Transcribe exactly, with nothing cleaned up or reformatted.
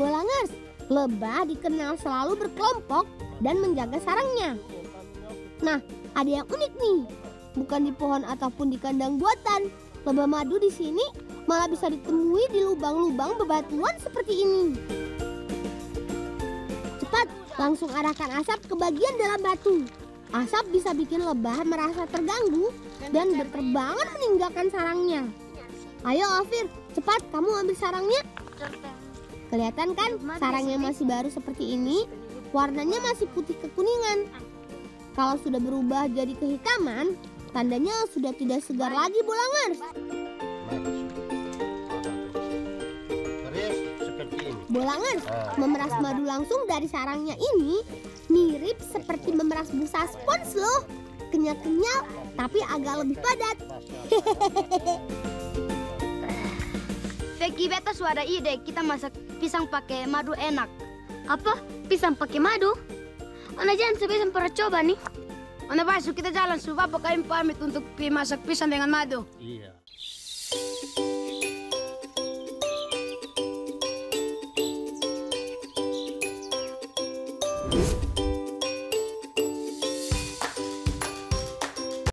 Bolangers. Lebah dikenal selalu berkelompok dan menjaga sarangnya. Nah, ada yang unik nih. Bukan di pohon ataupun di kandang buatan. Lebah madu di sini malah bisa ditemui di lubang-lubang bebatuan seperti ini. Cepat, langsung arahkan asap ke bagian dalam batu. Asap bisa bikin lebah merasa terganggu dan berterbangan meninggalkan sarangnya. Ayo Afir, cepat kamu ambil sarangnya. Kelihatan kan sarangnya masih baru seperti ini, warnanya masih putih kekuningan. Kalau sudah berubah jadi kehitaman, tandanya sudah tidak segar lagi Bolangers. Bolangers memeras madu langsung dari sarangnya ini mirip seperti memeras busa spons loh. Kenyal-kenyal tapi agak lebih padat. Vicky, beta suara ide, kita masak pisang pakai madu enak. Apa? Pisang pakai madu? Ona jangan sebelum pernah coba nih. Ona besok kita jalan suka pakai pamit untuk masak pisang dengan madu. Iya. Yeah.